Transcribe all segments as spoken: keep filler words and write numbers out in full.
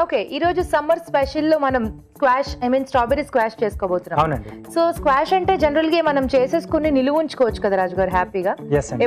Okay, ఈ రోజు summer special లో మనం squash, I mean strawberry squash చేసుకోబోతున్నాం. అవునండి. సో స్క్వాష్ అంటే జనరల్ గా మనం చేసేసుకుని నిలువ ఉంచుకోవచ్చు కదా రాజు గారు, హ్యాపీగా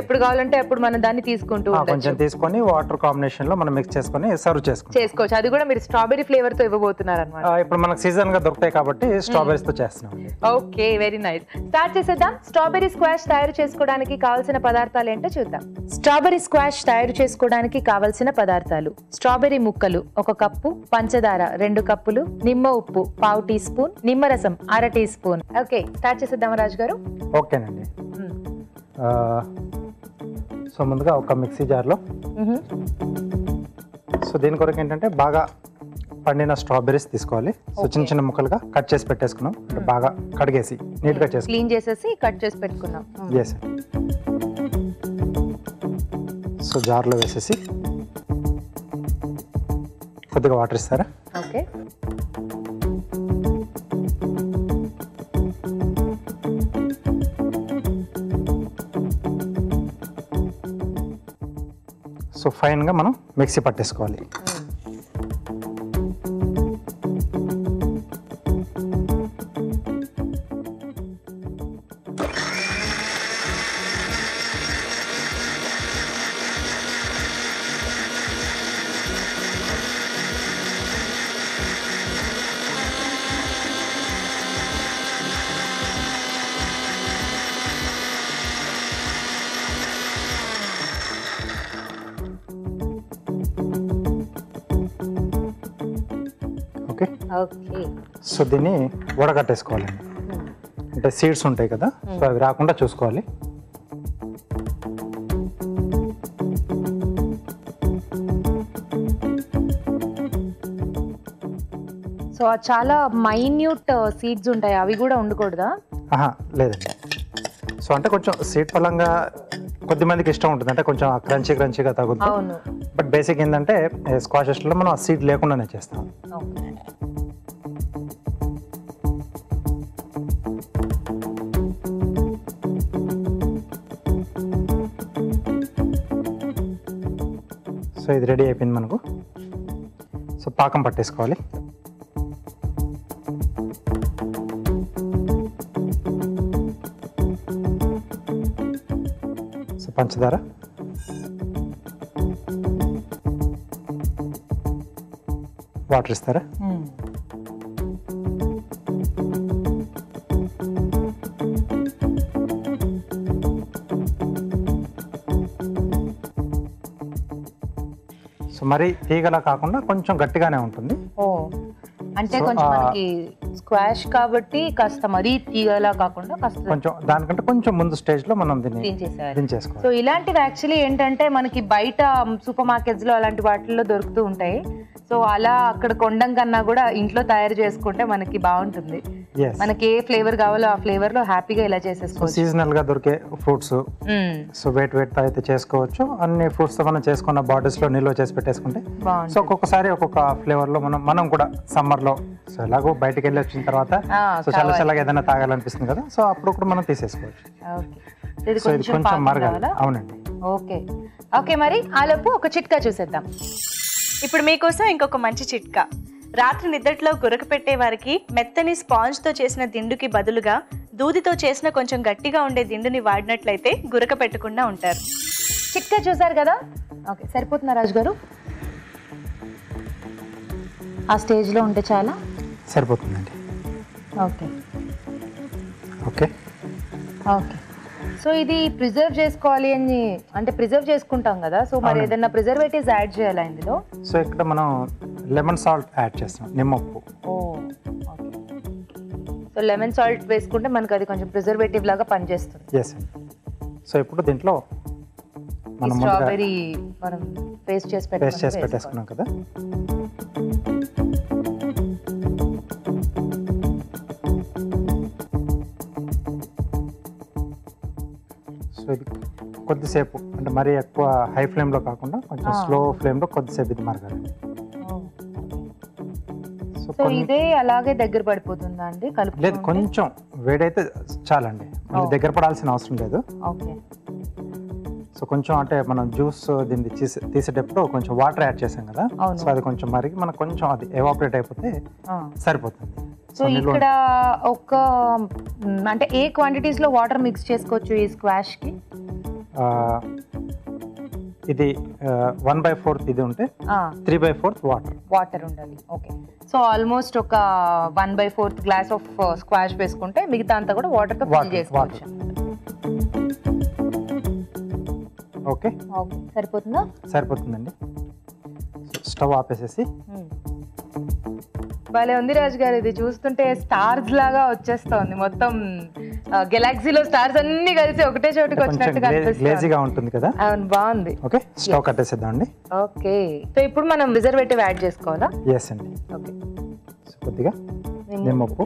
ఎప్పుడు కావాలంటే అప్పుడు మనం దాన్ని తీసుకుంటూ కొంచెం తీసుకొని వాటర్ కాంబినేషన్ లో మనం మిక్స్ చేసుకుని సర్వ్ చేసుకోవచ్చు. అది కూడా మీరు స్ట్రాబెరీ ఫ్లేవర్ తో ఇవ్వబోతున్నారు అన్నమాట. ఇప్పుడు మనకు సీజన్ గా దొరుకుతాయి కాబట్టి స్ట్రాబెరీస్ తో చేస్తున్నాం. Okay, very nice. స్టార్ట్ చేసేద్దాం. స్ట్రాబెరీ స్క్వాష్ తయారు చేసుకోవడానికి కావాల్సిన పదార్థాలు ఏంటో చూద్దాం. స్ట్రాబెరీ స్క్వాష్ తయారు చేసుకోవడానికి కావాల్సిన పదార్థాలు: స్ట్రాబెరీ ముక్కలు ఒక కప్పు, పంచదార రెండు కప్పులు, నిమ్మ ఉప్పు పావు టీ స్పూన్, నిమ్మరసం అర టీ స్పూన్. ఓకే, స్టార్ట్ చేసేద్దాం రాజు గారు. ఓకేనండి. సో ముందుగా ఒక మిక్సీ జార్లో, సో దీని కొరకు ఏంటంటే బాగా పండిన స్ట్రాబెరీస్ తీసుకోవాలి. సో చిన్న చిన్న ముక్కలుగా కట్ చేసి పెట్టేసుకున్నాం. బాగా కడిగేసి నీట్ గా చేసి క్లీన్ చేసేసి కట్ చేసి పెట్టుకున్నాం. సో జార్లో వేసేసి కొద్దిగా వాటర్ ఇస్తారా? ఓకే. సో ఫైన్గా మనం మిక్సీ పట్టేసుకోవాలి. సో దీన్ని వడగట్టేసుకోవాలండి. అంటే సీడ్స్ ఉంటాయి కదా, సో అవి రాకుండా చూసుకోవాలి. సో చాలా మైన్యూట్ సీడ్స్ ఉంటాయి, అవి కూడా ఉండకూడదా? లేదండి. సో అంటే కొంచెం సీడ్ పరంగా కొద్దిమందికి ఇష్టం ఉంటుంది, అంటే కొంచెం క్రంచీ క్రంచీగా తగులుతుంది. బట్ బేసిక్ ఏంటంటే స్క్వాషెస్లో మనం ఆ సీడ్ లేకుండానే చేస్తాం. సో ఇది రెడీ అయిపోయింది మనకు. సో పాకం పట్టేసుకోవాలి. సో పంచదార, వాటర్ ఇస్తారా? మరి తీగలా కాకుండా కొంచెం గట్టిగానే ఉంటుంది. అంటే కొంచెం మనకి స్క్వాష్ కాబట్టి కాస్త మరీ తీగలా కాకుండా కొంచెం దానికంటే కొంచెం ముందు స్టేజ్ లో మనం దించేసుకోవాలి. సో ఇలాంటివి యాక్చువల్లీ ఏంటంటే మనకి బయట సూపర్ మార్కెట్స్ లో అలాంటి వాటిల్లో దొరుకుతూ ఉంటాయి. సో అలా అక్కడ కొండం కన్నా కూడా ఇంట్లో తయారు చేసుకుంటే మనకి బాగుంటుంది. మనకి ఏ ఫ్లేవర్ కావాలో ఆ ఫ్లేవర్ లో హ్యాపీగా ఇలా చేసేసుకోవచ్చు. సీజనల్ గా దొరికే ఫ్రూట్స్, సో వెయిట్ వెయిట్ అయితే చేసుకోవచ్చు. అన్ని ఫ్రూట్స్ తో మనం చేసుకున్న బాటిల్స్ లో నిల్వ చేసి పెట్టేసుకుంటే సో ఒక్కొక్కసారి ఒక్కొక్క ఫ్లేవర్ లో మనం మనం కూడా సమ్మర్ లో సో ఎలాగో బయటకు వెళ్ళి వచ్చిన తర్వాత సో చల్ల చల్లగా ఏదైనా తాగాలనిపిస్తుంది కదా, సో అప్పుడు కూడా మనం తీసేసుకోవచ్చు. సో ఇది కొంచెం మరగాలి. అవునండి. ఓకే ఓకే మరి ఆలోపు ఒక చిట్కా చూసేద్దాం. ఇప్పుడు మీకోసం ఇంకొక మంచి చిట్కా. రాత్రి నిద్రలో గురక పెట్టే వారికి మెత్తని స్పాంజ్తో చేసిన దిండుకి బదులుగా దూదితో చేసిన కొంచెం గట్టిగా ఉండే దిండుని వాడినట్లయితే గురక పెట్టకుండా ఉంటారు. చిట్కా చూసారు కదా. ఓకే, సరిపోతుందా రాజు గారు? ఆ స్టేజ్లో ఉంటే చాలా సరిపోతుందండి. Okay okay okay. సో ఇది ప్రిజర్వ్ చేసుకోవాలి అని అంటే ప్రిజర్వ్ చేసుకుంటాం కదా, సో మరి ఏదైనా ప్రిజర్వేటివ్స్ యాడ్ చేయాలా ఇందులో? సో ఇక్కడ మనం లెమన్ సాల్ట్ యాడ్ చేస్తాం, నిమ్మప్పు. ఓ ఓకే. సో లెమన్ సాల్ట్ వేసుకుంటే మనకు అది కొంచెం ప్రిజర్వేటివ్ లాగా పనిచేస్తుంది. ఎస్. సో ఇప్పుడు దీంట్లో మనం స్ట్రాబెరీ మనం పేస్ట్ చేసి పేస్ట్ చేసి పెట్టేసుకున్నాం కదా. కొద్దిసేపు అంటే మరీ ఎక్కువ హై ఫ్లేమ్లో కాకుండా కొంచెం స్లో ఫ్లేమ్లో కొద్దిసేపు ఇది మరగాలండి. సో ఇదే అలాగే దగ్గర పడిపోతుందా అండి? లేదు, కొంచెం వేడైతే చాలండి, దగ్గర పడాల్సిన అవసరం లేదు. సో కొంచెం అంటే మనం జ్యూస్ దీన్ని తీసే తీసేటప్పుడు కొంచెం వాటర్ యాడ్ చేసాం కదా, సో అది కొంచెం మరిగి మనకు కొంచెం అది ఎవాపరేట్ అయిపోతే సరిపోతుంది. సో ఇక్కడ ఒక అంటే ఏ క్వాంటిటీస్ లో వాటర్ మిక్స్ చేసుకోవచ్చు ఈ స్క్వాష్ కి? ఇది వన్ బై ఫోర్త్ ఇది ఉంటే three by fourth water water ఉండాలి. ఓకే, సో ఆల్మోస్ట్ ఒక one by fourth glass of squash వేసుకుంటే మిగతా అంతా కూడా వాటర్ తో ఫిల్ చేసుకోవచ్చు. ఓకే, సరిపోతుందా? సరిపోతుందండి. స్టవ్ ఆపేసేసి. భలే ఉంది రాజు గారు, ఇది చూస్తుంటే స్టార్స్ లాగా వచ్చేస్తుంది, మొత్తం గెలాక్సీలో స్టార్స్ అన్ని కలిసి ఒకటే చోటుకి వచ్చినట్టుగా గ్లేజీగా ఉంటుంది కదా. అవును, బాగుంది. ఓకే, స్టవ్ కట్టేసేద్దామండి. ఓకే, సో ఇప్పుడు మనం ప్రిజర్వేటివ్ యాడ్ చేసుకోవాలా? yes అండి. ఓకే, సో కొద్దిగా నిమ్మప్పు,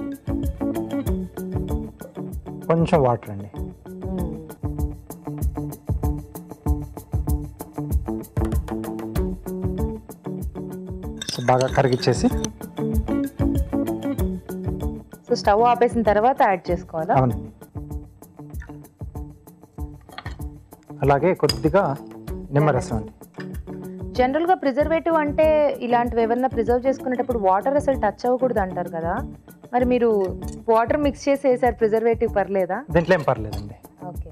కొంచెం వాటర్ అండి. సో బాగా కరిగిచ్చేసి స్టవ్ ఆపేసిన తర్వాత యాడ్ చేసుకోవాలా? అవునండి. అలాగే కొద్దిగా నిమ్మరసం అండి. జనరల్గా ప్రిజర్వేటివ్ అంటే ఇలాంటివి ఏమన్నా ప్రిజర్వ్ చేసుకునేటప్పుడు వాటర్ అసలు టచ్ అవ్వకూడదు అంటారు కదా, మరి మీరు వాటర్ మిక్స్ చేసి వేసారు ప్రిజర్వేటివ్, పర్లేదా? దీంట్లో ఏం పర్లేదండి. ఓకే,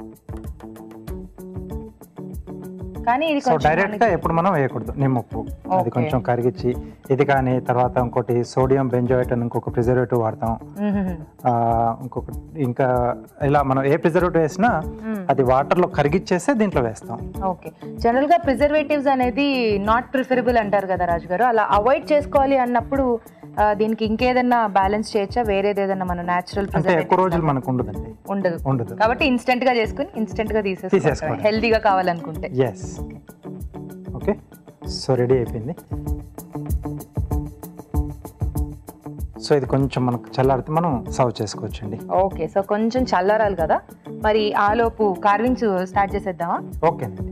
కానీ ఇది కొంచెం డైరెక్ట్గా ఎప్పుడు మనం వేయకూడదు నిమ్మప్పు, అది కొంచెం కరిగించి ఇది. కానీ తర్వాత ఇంకోటి సోడియం బెంజోయేట్ అని ఇంకొక ప్రిజర్వేటివ్ వాడతాం, ఇంకొకటి ఇంకా ఇలా మనం ఏ ప్రిజర్వేటివ్ వేసినా అది వాటర్ లో కరిగిచ్చేస్తే దీంట్లో వేస్తాం. ఓకే, జనరల్ గా ప్రిజర్వేటివ్స్ అనేది నాట్ ప్రిఫరబుల్ అంటారు కదా రాజు గారు, అలా అవాయిడ్ చేసుకోవాలి అన్నప్పుడు దీనికి ఇంకేదైనా బ్యాలెన్స్ చేయొచ్చా, వేరేది ఏదైనా మనం నేచురల్ ప్రిజర్వేటివ్? ఎక్కువ రోజులు మనకు ఉండదండి, ఉండదు ఉండదు కాబట్టి ఇన్స్టెంట్ గా చేసుకుని ఇన్స్టెంట్ గా తీసేసుకోవాలి హెల్దీగా కావాలనుకుంటే. yes ఓకే, సో రెడీ అయిపోయింది. సో ఇది కొంచెం మనకు చల్లారితే మనం సర్వ్ చేసుకోవచ్చు అండి. ఓకే, సో కొంచెం చల్లారాలి కదా, మరి ఆలోపు కార్వింగ్స్ స్టార్ట్ చేసేద్దామా? ఓకే అండి.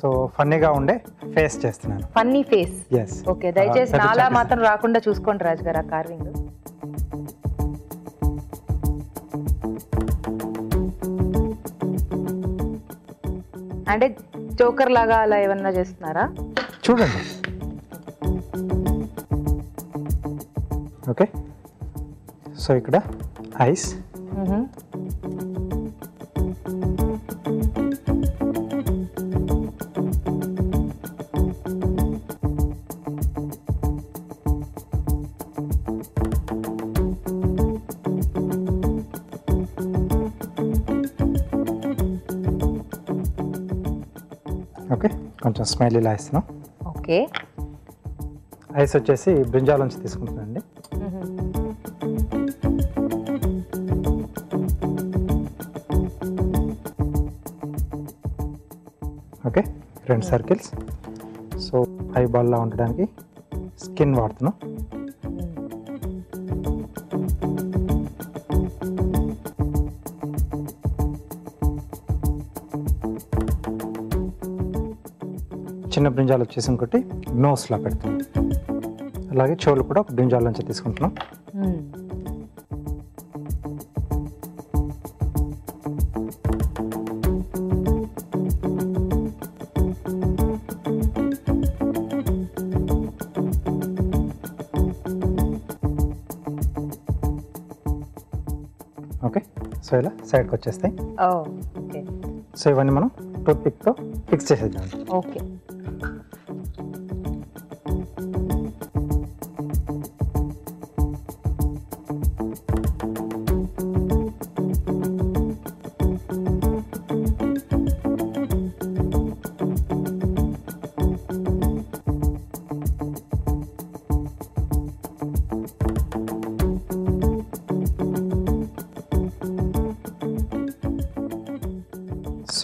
సో ఫన్నీగా ఉండే ఫేస్ చేస్తున్నాను. Funny face? yes ఓకే, దయచేసి నాలా మాత్రం రాకుండా చూసుకోండి రాజు గారు ఆ కార్వింగ్. అంటే జోకర్ లాగా అలా ఏమన్నా చేస్తున్నారా? చూడండి. ఓకే, సో ఇక్కడ ఐస్, కొంచెం స్మైల్ ఇలా ఇస్తున్నాం. ఓకే, ఐస్ వచ్చేసి బ్రింజాల్ నుంచి తీసుకుంటానండి. ఓకే, రెండు సర్కిల్స్. సో ఐబాల్లా ఉండడానికి స్కిన్ వాడుతున్నాం. చిన్న బ్రింజాలు వచ్చేసి ఇంకోటి నోస్లా పెడుతున్నాం. అలాగే చెవులు కూడా ఒక బ్రింజాల నుంచి తీసుకుంటున్నాం. ఓకే, సో ఇలా సైడ్కి వచ్చేస్తాయి. సో ఇవన్నీ మనం టూత్ పిక్తో ఫిక్స్ చేసేద్దాం. ఓకే,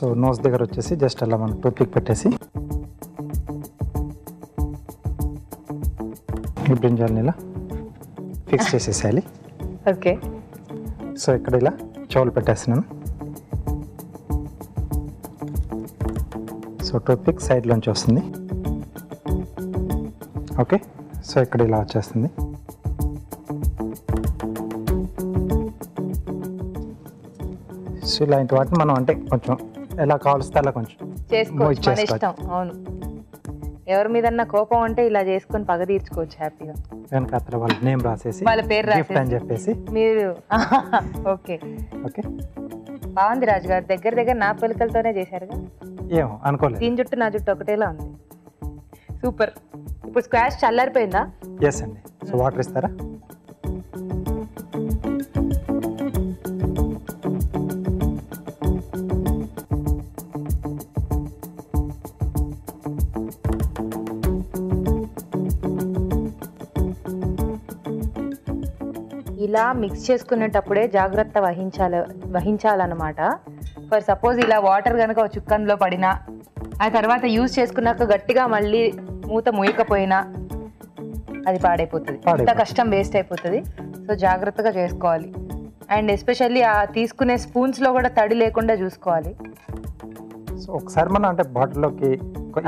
సో నోస్ దగ్గర వచ్చేసి జస్ట్ అలా మనం టూత్ పిక్ పెట్టేసి ఈ బ్రింజాలని ఇలా ఫిక్స్ చేసేసేయాలి. ఓకే, సో ఇక్కడ ఇలా చెవులు పెట్టేస్తున్నాను. సో టూత్ పిక్ సైడ్లోంచి వస్తుంది. ఓకే, సో ఇక్కడ ఇలా వచ్చేస్తుంది. సో ఇలాంటి వాటిని మనం అంటే కొంచెం ఎలా కావాల్సి అలా కొంచెం చేసుకోవచ్చు, మన ఇష్టం. అవును, ఎవరి మీదన్నా కోపం అంటే ఇలా చేసుకొని పగ తీర్చుకోవచ్చు హ్యాపీగా. వెనక అతను వాళ్ళ నేమ్ రాసేసి వాళ్ళ పేరు రాసి అని చెప్పేసి మీరు ఓకే ఓకే బాగుంది. రాజు గారు దగ్గర దగ్గర నా పిలకలతోనే చేశారుగా, ఏమో అనుకోలేదు. దీని జుట్టు నా జుట్టు ఒకటేలా ఉంది. సూపర్. ఇప్పుడు స్క్వాష్ చల్లారిపోయిందా? ఎస్ అండి. సో వాటర్ ఇస్తారా? ఇలా మిక్స్ చేసుకునేటప్పుడే జాగ్రత్త వహించాలి వహించాలన్నమాట. ఫర్ సపోజ్ ఇలా వాటర్ కనుక చుక్కన్లో పడినా, ఆ తర్వాత యూజ్ చేసుకున్నాక గట్టిగా మళ్ళీ మూత మూయకపోయినా అది పాడైపోతుంది, అంత కష్టం వేస్ట్ అయిపోతుంది. సో జాగ్రత్తగా చేసుకోవాలి. అండ్ ఎస్పెషల్లీ ఆ తీసుకునే స్పూన్స్లో కూడా తడి లేకుండా చూసుకోవాలి. సో ఒకసారి మనం అంటే బాటిల్లోకి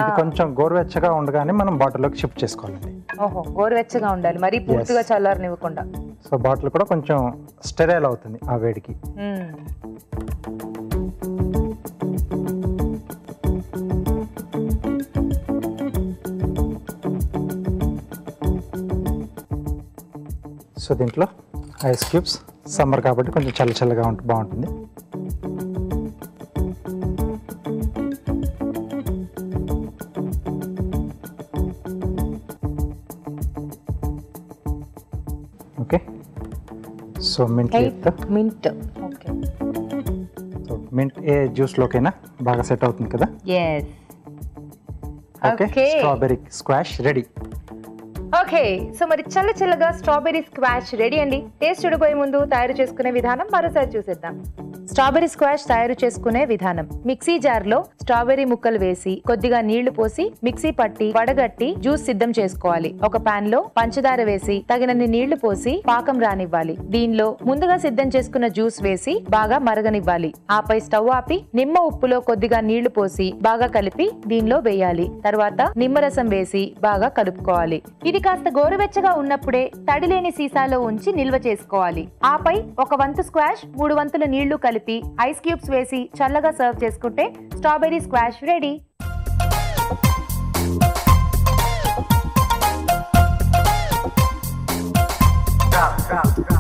ఇది కొంచెం గోరువెచ్చగా ఉండగానే మనం బాటిల్లోకి షిఫ్ట్ చేసుకోవాలండి. ఓహో, గోరువెచ్చగా ఉండాలి, మరీ పూర్తిగా చల్లారనివ్వకుండా. సో బాటిల్ కూడా కొంచెం స్టెరైల్ అవుతుంది ఆ వేడికి. సో దీంట్లో ఐస్ క్యూబ్స్, సమ్మర్ కాబట్టి కొంచెం చల్ల చల్లగా ఉంటే బాగుంటుంది. Okay. So mint mint okay, so mint ఏ జ్యూస్లోకైనా బాగా సెట్ అవుతుంది కదా. Okay, strawberry squash ready. Okay, so మరి చల్ల చల్లగా స్ట్రాబెర్రీ స్క్వాష్ రెడీ అండి. టేస్ట్ చూడబోయే ముందు తయారు చేసుకునే విధానం మరోసారి చూసేద్దాం. స్ట్రాబెర్రీ స్క్వాష్ తయారు చేసుకునే విధానం: మిక్సీ జార్ లో స్ట్రాబెర్రీ ముక్కలు వేసి కొద్దిగా నీళ్లు పోసి మిక్సీ పట్టి వడగట్టి జ్యూస్ సిద్ధం చేసుకోవాలి. ఒక పాన్ లో పంచదార వేసి తగినన్ని నీళ్లు పోసి పాకం రానివ్వాలి. దీనిలో ముందుగా సిద్ధం చేసుకున్న జ్యూస్ వేసి బాగా మరగనివ్వాలి. ఆపై స్టవ్ ఆపి నిమ్మ ఉప్పులో కొద్దిగా నీళ్లు పోసి బాగా కలిపి దీనిలో వేయాలి. తర్వాత నిమ్మరసం వేసి బాగా కలుపుకోవాలి. ఇది కాస్త గోరువెచ్చగా ఉన్నప్పుడే తడిలేని సీసాలో ఉంచి నిల్వ చేసుకోవాలి. ఆపై ఒక వంతు స్క్వాష్ మూడు వంతుల నీళ్లు కలిపి ఐస్ క్యూబ్స్ వేసి చల్లగా సర్వ్ చేసుకుంటే స్ట్రాబెర్రీ స్క్వాష్ రెడీ.